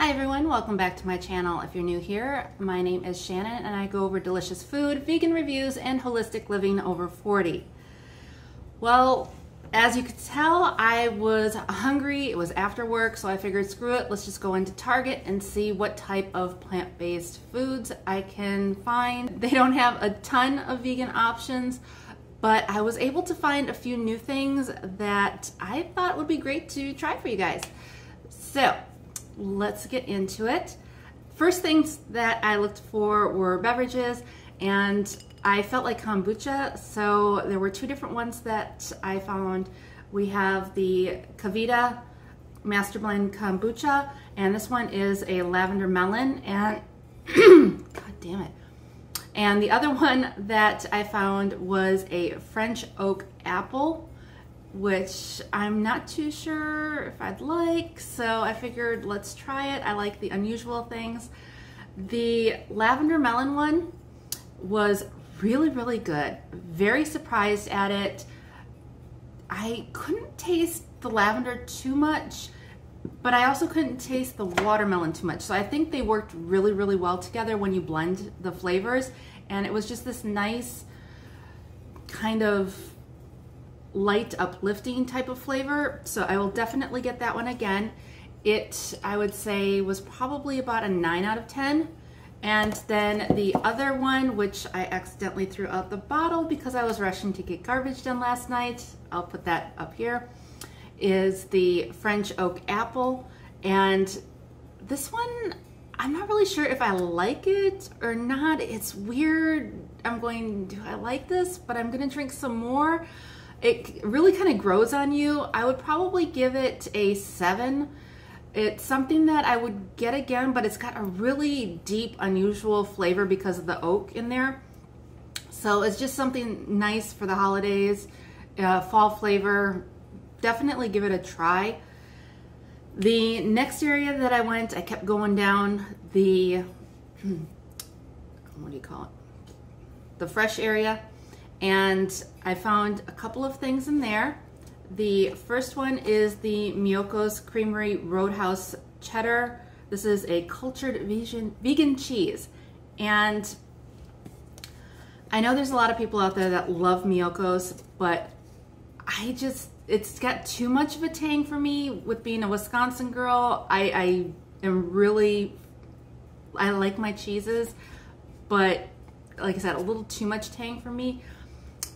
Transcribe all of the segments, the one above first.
Hi everyone, welcome back to my channel. If you're new here, my name is Shannon and I go over delicious food, vegan reviews, and holistic living over 40. Well, as you could tell, I was hungry. It was after work, so I figured screw it, let's just go into Target and see what type of plant-based foods I can find. They don't have a ton of vegan options, but I was able to find a few new things that I thought would be great to try for you guys. So let's get into it. First things that I looked for were beverages, and I felt like kombucha, so there were two different ones that I found. We have the Kavita Master Blend Kombucha, and this one is a lavender melon, and god damn it. And the other one that I found was a French oak apple, which I'm not too sure if I'd like, so I figured let's try it. I like the unusual things. The lavender melon one was really good. Very surprised at it. I couldn't taste the lavender too much, but I also couldn't taste the watermelon too much. So I think they worked really well together when you blend the flavors. And it was just this nice kind of light, uplifting type of flavor. So I will definitely get that one again. It, I would say, was probably about a 9 out of 10. And then the other one, which I accidentally threw out the bottle because I was rushing to get garbage done last night, I'll put that up here, is the French oak apple. And this one, I'm not really sure if I like it or not. It's weird. Do I like this? But I'm gonna drink some more. It really kind of grows on you. I would probably give it a 7. It's something that I would get again, but it's got a really deep, unusual flavor because of the oak in there. So it's just something nice for the holidays, fall flavor. Definitely give it a try. The next area that I went, I kept going down the, what do you call it? The fresh area. And I found a couple of things in there. The first one is the Miyoko's Creamery Roadhouse Cheddar. This is a cultured vegan cheese. And I know there's a lot of people out there that love Miyoko's, but I just, it's got too much of a tang for me with being a Wisconsin girl. I like my cheeses, but like I said, a little too much tang for me.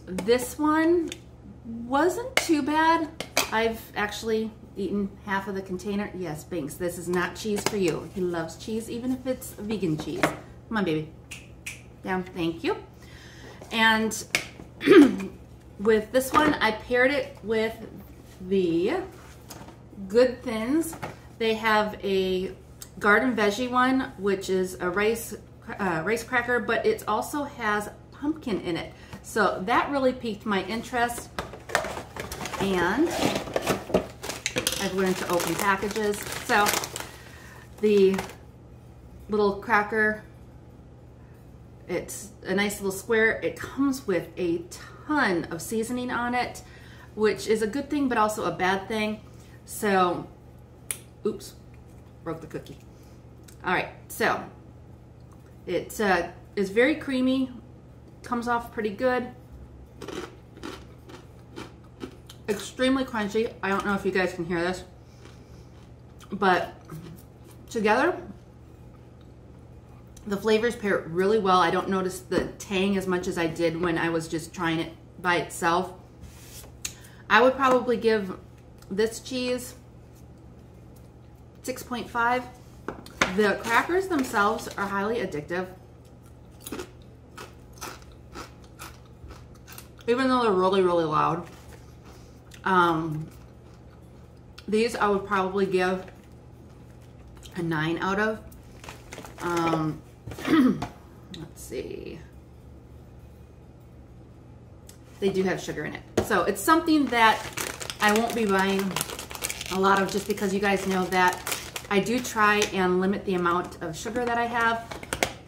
This one wasn't too bad. I've actually eaten half of the container. Yes, Binks, this is not cheese for you. He loves cheese, even if it's vegan cheese. Come on, baby. Down, thank you. And with this one, I paired it with the Good Thins. They have a garden veggie one, which is a rice cracker, but it also has pumpkin in it. So that really piqued my interest, and I've learned to open packages. So the little cracker, it's a nice little square. It comes with a ton of seasoning on it, which is a good thing, but also a bad thing. So, oops, broke the cookie. All right, so it is very creamy. Comes off pretty good. Extremely crunchy. I don't know if you guys can hear this, but together the flavors pair really well. I don't notice the tang as much as I did when I was just trying it by itself. I would probably give this cheese 6.5. The crackers themselves are highly addictive. Even though they're really loud. These I would probably give a 9 out of. Let's see. They do have sugar in it. So it's something that I won't be buying a lot of, just because you guys know that I do try and limit the amount of sugar that I have.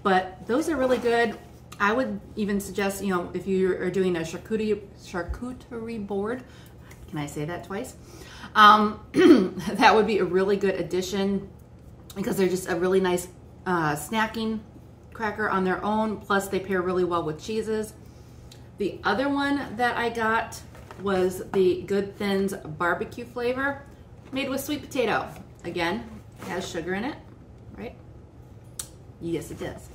But those are really good. I would even suggest, you know, if you are doing a charcuterie board, can I say that twice? That would be a really good addition because they're just a really nice snacking cracker on their own, plus they pair really well with cheeses. The other one that I got was the Good Thins barbecue flavor, made with sweet potato. Again, it has sugar in it, right? Yes, it does.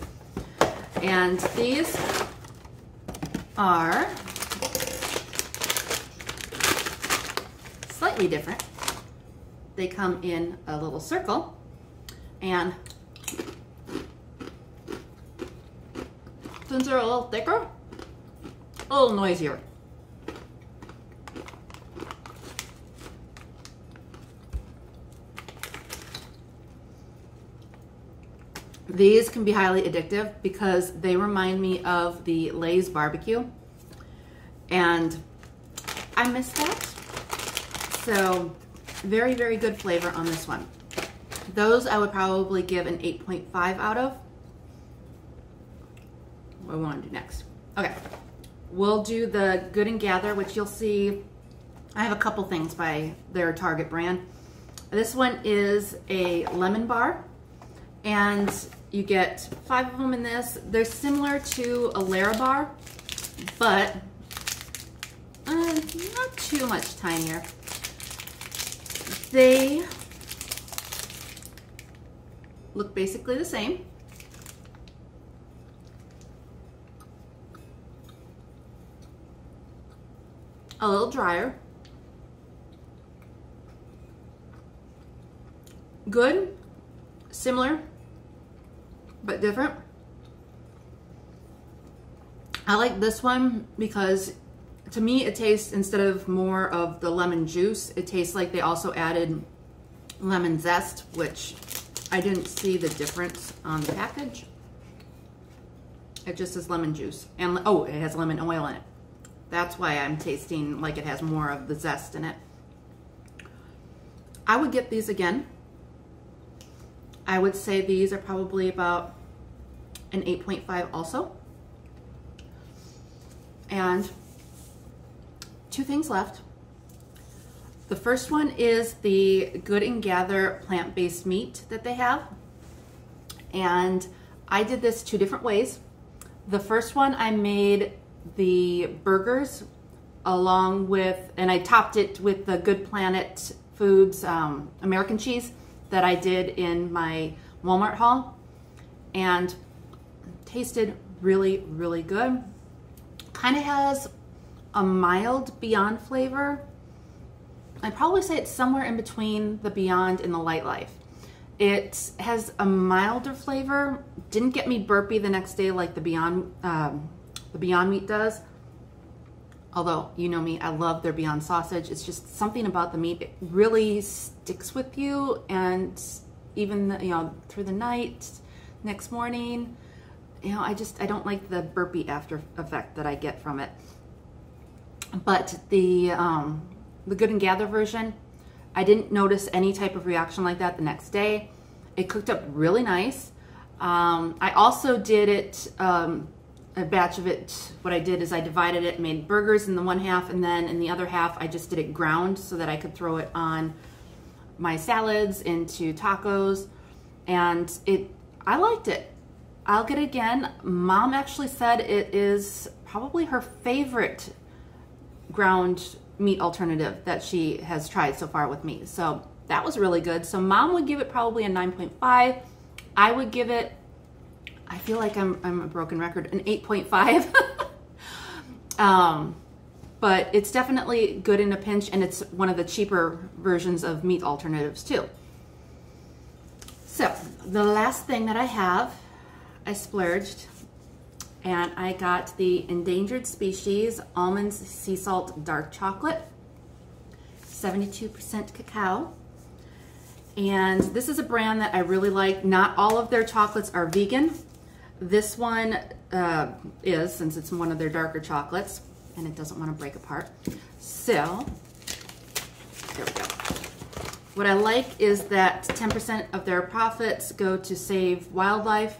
And these are slightly different. They come in a little circle, and since they're a little thicker, a little noisier. These can be highly addictive because they remind me of the Lay's barbecue, and I miss that. So very, very good flavor on this one. Those I would probably give an 8.5 out of. What do we want to do next? Okay, we'll do the Good and Gather, which you'll see. I have a couple things by their Target brand. This one is a lemon bar, and you get 5 of them in this. They're similar to a Lara bar, but not too much tinier. They look basically the same. A little drier. Good, similar, but different. I like this one because to me it tastes, instead of more of the lemon juice, it tastes like they also added lemon zest, which I didn't see the difference on the package. It just says lemon juice, and oh, it has lemon oil in it. That's why I'm tasting like it has more of the zest in it. I would get these again. I would say these are probably about an 8.5 also. And 2 things left. The first one is the Good and Gather plant-based meat that they have. And I did this 2 different ways. The first one, I made the burgers along with, and I topped it with the Good Planet Foods American cheese that I did in my Walmart haul, and tasted really, really good. Kind of has a mild Beyond flavor. I'd probably say it's somewhere in between the Beyond and the Light Life. It has a milder flavor. Didn't get me burpy the next day like the Beyond meat does. Although, you know me, I love their Beyond sausage. It's just something about the meat. It really sticks with you, and even, you know, through the night, next morning, you know, I don't like the burpy after effect that I get from it. But the Good and Gather version, I didn't notice any type of reaction like that the next day. It cooked up really nice. I also did it, a batch of it. What I did is I divided it, made burgers in the one half, and then in the other half I just did it ground so that I could throw it on my salads, into tacos, and I liked it. I'll get it again. Mom actually said it is probably her favorite ground meat alternative that she has tried so far with me, so that was really good. So Mom would give it probably a 9.5. I would give it, I feel like I'm a broken record, an 8.5. But it's definitely good in a pinch, and it's one of the cheaper versions of meat alternatives too. So the last thing that I have, I splurged, and I got the Endangered Species Almonds Sea Salt Dark Chocolate, 72% cacao. And this is a brand that I really like. Not all of their chocolates are vegan. This one is, since it's one of their darker chocolates, and it doesn't want to break apart. So, there we go. What I like is that 10% of their profits go to save wildlife.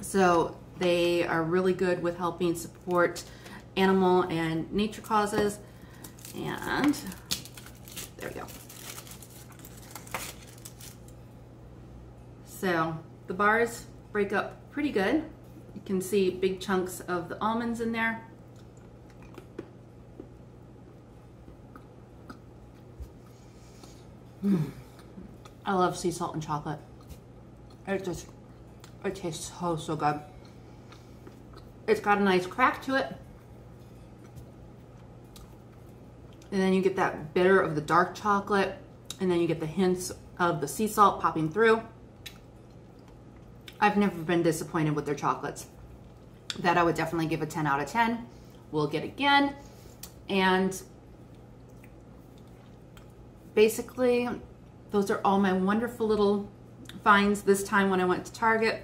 So they are really good with helping support animal and nature causes. And there we go. So the bars break up pretty good. You can see big chunks of the almonds in there. I love sea salt and chocolate. It tastes so good. It's got a nice crack to it. And then you get that bitter of the dark chocolate, and then you get the hints of the sea salt popping through. I've never been disappointed with their chocolates. That I would definitely give a 10 out of 10. We'll get again. And basically, those are all my wonderful little finds this time when I went to Target.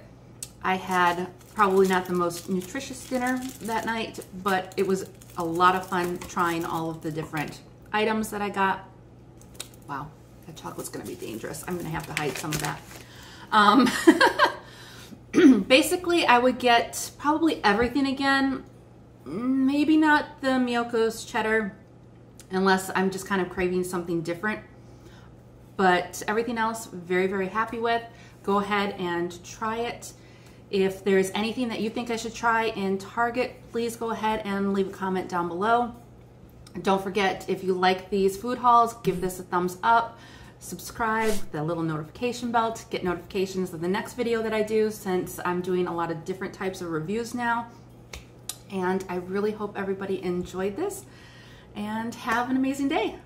I had probably not the most nutritious dinner that night, but it was a lot of fun trying all of the different items that I got. Wow, that chocolate's gonna be dangerous. I'm gonna have to hide some of that. Basically, I would get probably everything again. Maybe not the Miyoko's cheddar, unless I'm just kind of craving something different. But everything else, very, very happy with. Go ahead and try it. If there's anything that you think I should try in Target, please go ahead and leave a comment down below. And don't forget, if you like these food hauls, give this a thumbs up, subscribe, the little notification bell to get notifications of the next video that I do, since I'm doing a lot of different types of reviews now. And I really hope everybody enjoyed this, and have an amazing day.